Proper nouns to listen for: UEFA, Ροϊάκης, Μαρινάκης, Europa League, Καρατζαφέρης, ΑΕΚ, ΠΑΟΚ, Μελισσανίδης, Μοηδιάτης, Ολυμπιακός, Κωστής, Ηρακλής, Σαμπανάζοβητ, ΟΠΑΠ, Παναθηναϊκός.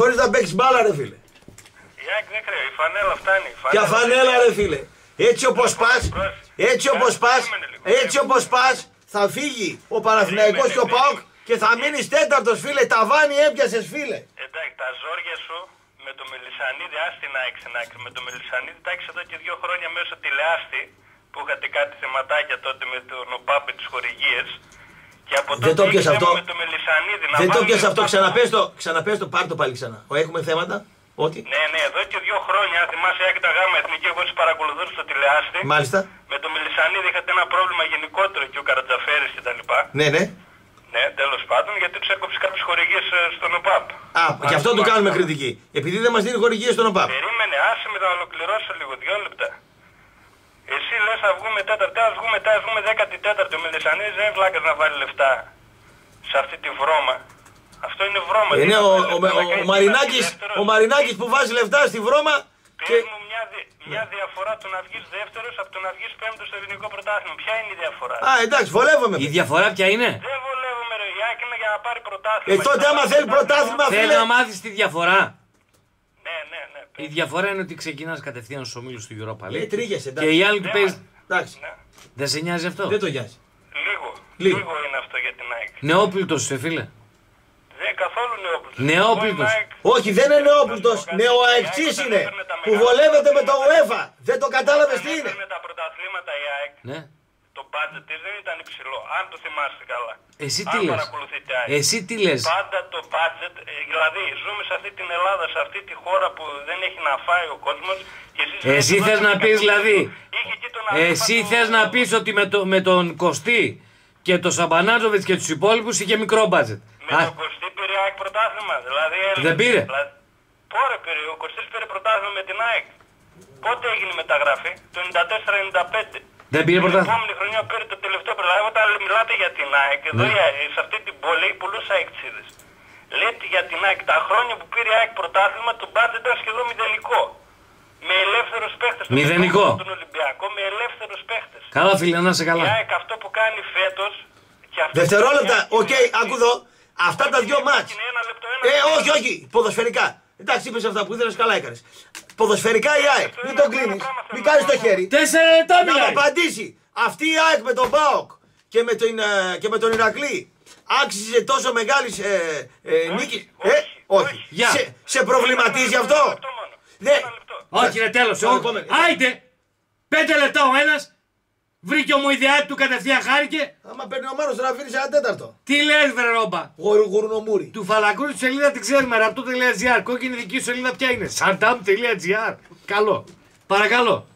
χωρίς να παίξεις μπάλα, ρε φίλε. Γιάκ, ναι, κρέ, η φανέλα φτάνει. Για φανέλα, ρε φίλε. Έτσι όπως πας, θα φύγει ο Παναθηναϊκός και ο ΠΑΟΚ και θα μείνεις τέταρτος, φίλε. Ταβάνι έπιασες, φίλε. Εντάξει, τα ζόρια σου με το Μελισσανίδη, άστινα έξιναξε. Με το Μελισσανίδη τάξει εδώ και 2 χρόνια μέσω τηλεάστη που είχατε κάτι θεματάκια τότε με τον ΟΠΑΠΕ τις χορηγίες. Και από τότε το είχαμε αυτό. Με το Μελισσανίδη. Δεν το πιες αυτό, ξαναπες το, πάρ' το πάλι ξανά. Έχουμε θέματα. Ότι... Ναι, ναι, εδώ και 2 χρόνια, αν θυμάσαι, ΑΕΚ τα γάμα εθνική, εγώ σας παρακολουθούσα στο τηλεάστη. Μάλιστα. Με το Μελισσανίδη είχατε ένα πρόβλημα γενικότερο και ο Καρατζαφέρης κτλ. Ναι, ναι. Ναι, τέλος πάντων, γιατί τους έκοψε κάποιες χορηγίες στον ΟΠΑΠ. Α, γι' αυτό του κάνουμε κριτική. Επειδή δεν μας δίνει χορηγίες στον ΟΠΑΠ. Περίμενε, άσε με να ολοκληρώσω λίγο, 2 λεπτά. Εσύ λες θα βγούμε τέταρτη, ας βγούμε 14η. Ο Μελισσανίδης δεν βλάκας να βάλει λεφτά σε αυτή τη βρώμα. Αυτό είναι βρώμα. Είναι ο Μαρινάκης που βάζει λεφτά στη βρώμα. Και... μια διαφορά του να βγεις δεύτερος από το να βγεις πέμπτος στο ελληνικό πρωτάθλημα. Ποια είναι η διαφορά? Α, εντάξει, βολεύομαι. Η διαφορά ποια είναι? Δεν βολεύομαι, ρε Ροϊάκη, είναι για να πάρει πρωτάθλημα. Τότε άμα θέλει πρωτάθλημα, φίλε. Θέλει να μάθεις τη διαφορά. Ναι, ναι, ναι. Η διαφορά είναι ότι ξεκινάς κατευθείαν στους ομίλους του Europa League. Και οι άλλοι του παίζουν. Δεν σε νοιάζει αυτό? Δεν το νοιάζει. Λίγο είναι αυτό για την ΑΕΚ. Νεόπλητος είσαι, φίλε. Καθόλου νεόπλητος. Νεόπλητος. Όχι, δεν είναι νεόπλητος. Νεοαεξής είναι. Που βολεύεται με το UEFA. Δεν το κατάλαβες τι είναι. Με τα πρωταθλήματα η ΑΕΚ. Ναι. Το budget της δεν ήταν υψηλό. Αν το θυμάστε καλά. Εσύ τι λες? Εσύ τι λες? Πάντα το budget. Δηλαδή ζούμε σε αυτή την Ελλάδα, σε αυτή τη χώρα που δεν έχει να φάει ο κόσμος. Εσύ θες να πεις δηλαδή. Εσύ θες να πεις ότι με τον Κωστή και τον Σαμπανάζοβητ και τους υπόλοιπους είχε μικρό budget. Με τον Κωστή πήρε ΑΕΚ πρωτάθλημα, δηλαδή έλεγε. Δεν πήρε. Πόρα πήρε, ο Κωστής πήρε πρωτάθλημα με την ΑΕΚ. Πότε έγινε η μεταγραφή, το 94-95. Δεν πήρε πρωτάθλημα. Την επόμενη χρονιά πήρε το τελευταίο πρωτάθλημα. Όταν μιλάτε για την ΑΕΚ, εδώ σε αυτή την πόλη πολλούς αεξίδες. Λέτε για την ΑΕΚ, τα χρόνια που πήρε η ΑΕΚ πρωτάθλημα, το μπάτζετ ήταν σχεδόν μηδενικό. Με ελεύθερους παίχτες. Μηδενικό. Τον Ολυμπιακό, με ελεύθερους παίχτες. Καλά, φίλε, να είσαι καλά. Η ΑΕΚ αυτό που κάνει φέτος. Δευτερόλεπτα, οκ, άκου εδώ. Αυτά τα 2 μάτς. Όχι, όχι, ποδοσφαιρικά. Εντάξει, είπες αυτά που ήθελες, καλά έκανες. Ποδοσφαιρικά η ΑΕΚ. Μην τον κλείνεις, μην κάνεις το χέρι. 4 λεπτά μιλάει. Να απαντήσει. Αυτή η ΑΕΚ με τον ΠΑΟΚ και με τον Ηρακλή άξιζε τόσο μεγάλη νίκη? Όχι. Σε προβληματίζει αυτό? Όχι, είναι τέλος. Άιντε, 5 λεπτά ο ένας. Βρήκε ο Μοηδιάτη του κατευθείαν, χάρηκε. Άμα παίρνει ο Μάνος να φύγει σε ένα τέταρτο. Τι λες, βρε ρόμπα. Γουρνομούρι. Του φαλακρού τη σελίδα την ξέρουμε, ραπτό.gr. Κόκκινη δική σου σελίδα ποια είναι? Σαρδάμ.gr. Καλό. Παρακαλώ.